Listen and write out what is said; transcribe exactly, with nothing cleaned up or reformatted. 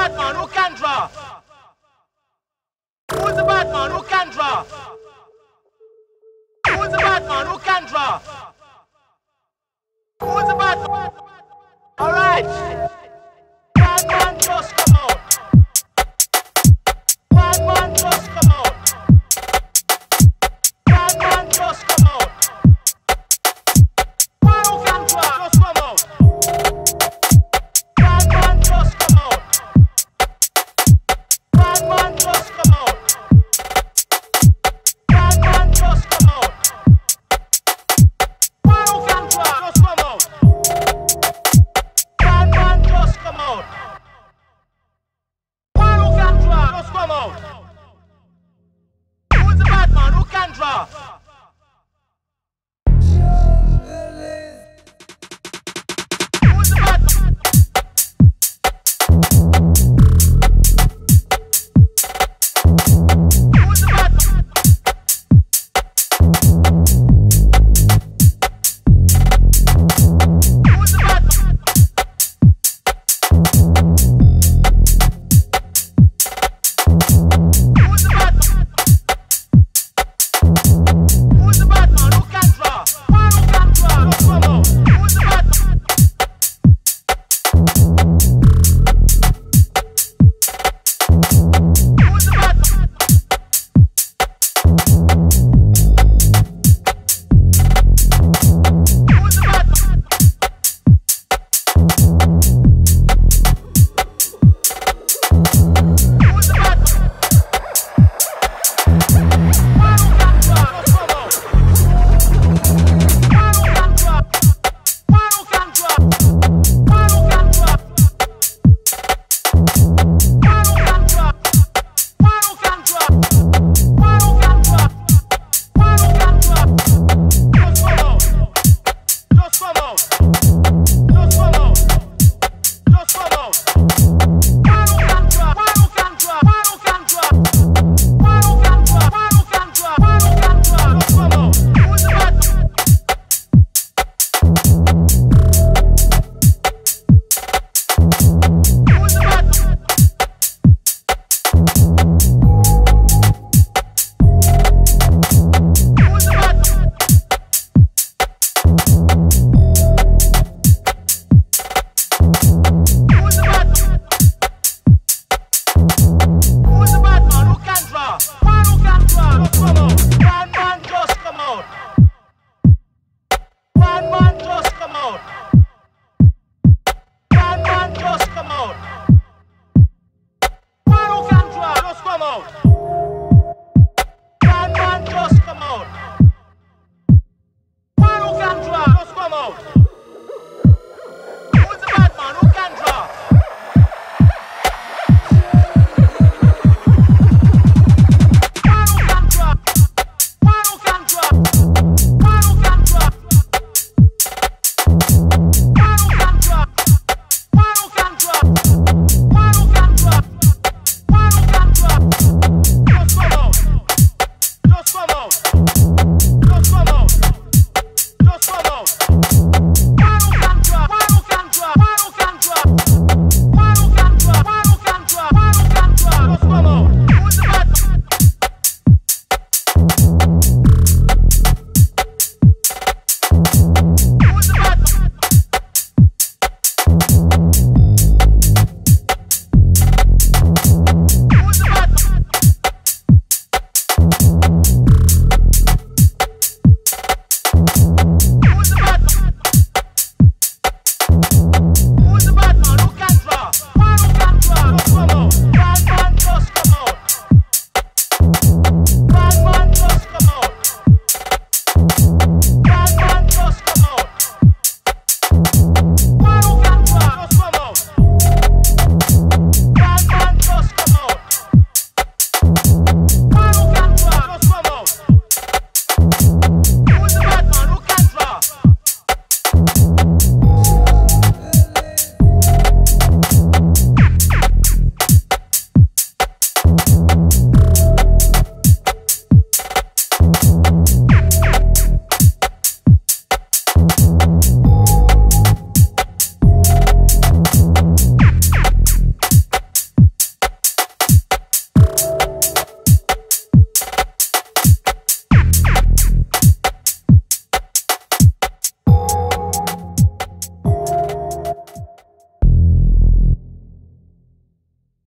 Badman who can draw? Who's the Badman who can draw? Who's the Badman who can draw? Who's the Badman? All right. Badman just come out. Badman just come out. Badman just come out. One who can draw just come out. Badman just come out. Badman just come out. Badman just come out. One who can draw just come out. Badman just come out. One who can draw just come out. Who's the Badman who can draw? Badman just come out. One who can draw, just come out.